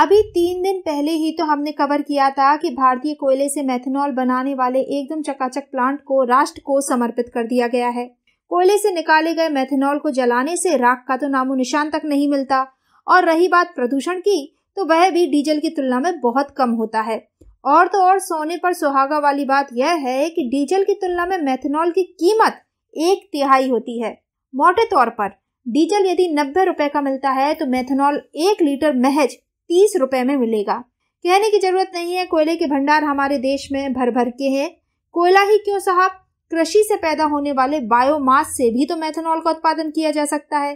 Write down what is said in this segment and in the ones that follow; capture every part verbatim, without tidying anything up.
अभी तीन दिन पहले ही तो हमने कवर किया था कि भारतीय कोयले से मेथनॉल बनाने वाले एकदम चकाचक प्लांट को राष्ट्र को समर्पित कर दिया गया है। कोयले से निकाले गए मेथनॉल को जलाने से राख का तो नामो निशान तक नहीं मिलता, और रही बात प्रदूषण की, तो वह भी डीजल की तुलना में बहुत कम होता है। और तो और सोने पर सुहागा वाली बात यह है कि डीजल की तुलना में मेथनॉल की कीमत एक तिहाई होती है। मोटे तौर पर डीजल यदि नब्बे रुपए का मिलता है तो मेथनॉल एक लीटर महज तीस रुपए में मिलेगा। कहने की जरूरत नहीं है, कोयले के भंडार हमारे देश में भर भर के हैं। कोयला ही क्यों साहब, कृषि से पैदा होने वाले बायोमास से भी तो मेथनॉल का उत्पादन किया जा सकता है।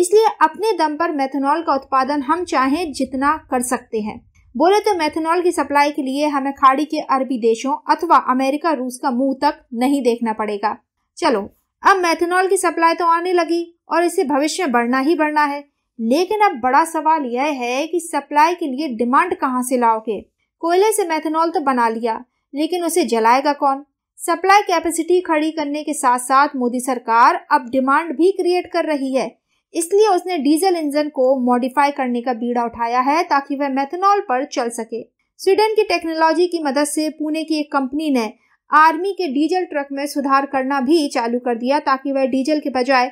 इसलिए अपने दम पर मेथनॉल का उत्पादन हम चाहें जितना कर सकते हैं। बोले तो मेथनॉल की सप्लाई के लिए हमें खाड़ी के अरबी देशों अथवा अमेरिका रूस का मुंह तक नहीं देखना पड़ेगा। चलो, अब मेथनॉल की सप्लाई तो आने लगी और इसे भविष्य में बढ़ना ही बढ़ना है, लेकिन अब बड़ा सवाल यह है कि सप्लाई के लिए डिमांड कहाँ से लाओगे। कोयले से मेथनॉल तो बना लिया, लेकिन उसे जलाएगा कौन। सप्लाई कैपेसिटी खड़ी करने के साथ साथ मोदी सरकार अब डिमांड भी क्रिएट कर रही है। इसलिए उसने डीजल इंजन को मॉडिफाई करने का बीड़ा उठाया है ताकि वह मेथनॉल पर चल सके। स्वीडन की टेक्नोलॉजी की मदद से पुणे की एक कंपनी ने आर्मी के डीजल ट्रक में सुधार करना भी चालू कर दिया ताकि वह डीजल के बजाय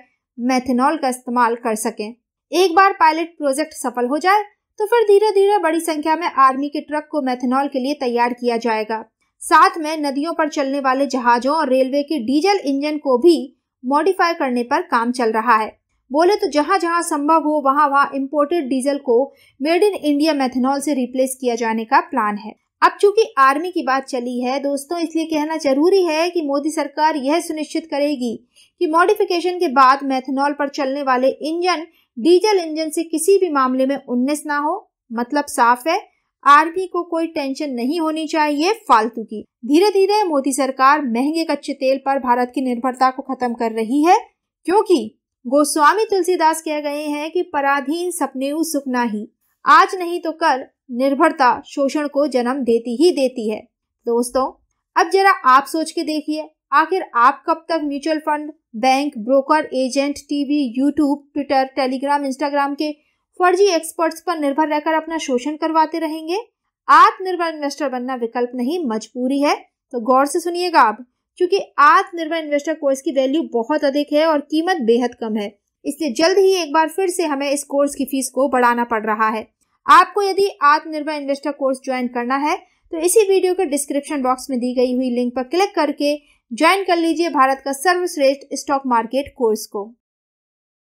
मेथनॉल का इस्तेमाल कर सकें। एक बार पायलट प्रोजेक्ट सफल हो जाए तो फिर धीरे धीरे बड़ी संख्या में आर्मी के ट्रक को मेथनॉल के लिए तैयार किया जाएगा। साथ में नदियों पर चलने वाले जहाजों और रेलवे के डीजल इंजन को भी मॉडिफाई करने पर काम चल रहा है। बोले तो जहां जहां संभव हो वहां वहां इंपोर्टेड डीजल को मेड इन इंडिया मेथनॉल से रिप्लेस किया जाने का प्लान है। अब चूंकि आर्मी की बात चली है दोस्तों, इसलिए कहना जरूरी है कि मोदी सरकार यह सुनिश्चित करेगी कि मॉडिफिकेशन के बाद मेथनॉल पर चलने वाले इंजन डीजल इंजन से किसी भी मामले में उन्नीस ना हो। मतलब साफ है, आर्मी को कोई टेंशन नहीं होनी चाहिए फालतू की। धीरे धीरे मोदी सरकार महंगे कच्चे तेल पर भारत की निर्भरता को खत्म कर रही है, क्योंकि गोस्वामी तुलसीदास कह गए हैं कि पराधीन सपनेऊ सुख नाही, आज नहीं तो कल निर्भरता शोषण को जन्म देती ही देती है। दोस्तों, अब जरा आप सोच के देखिए, आखिर आप कब तक mutual fund, bank, broker, agent, TV, YouTube, Twitter, Telegram, Instagram के फर्जी एक्सपर्ट्स पर निर्भर रहकर अपना शोषण करवाते रहेंगे। आत्मनिर्भर इन्वेस्टर बनना विकल्प नहीं, मजबूरी है। तो गौर से सुनिएगा आप, क्योंकि आत्मनिर्भर इन्वेस्टर कोर्स की वैल्यू बहुत अधिक है और कीमत बेहद कम है, इसलिए जल्द ही एक बार फिर से हमें इस कोर्स की फीस को बढ़ाना पड़ रहा है। आपको यदि आत्मनिर्भर इन्वेस्टर कोर्स ज्वाइन करना है तो इसी वीडियो के डिस्क्रिप्शन बॉक्स में दी गई हुई लिंक पर क्लिक करके ज्वाइन कर लीजिए भारत का सर्वश्रेष्ठ स्टॉक मार्केट कोर्स को।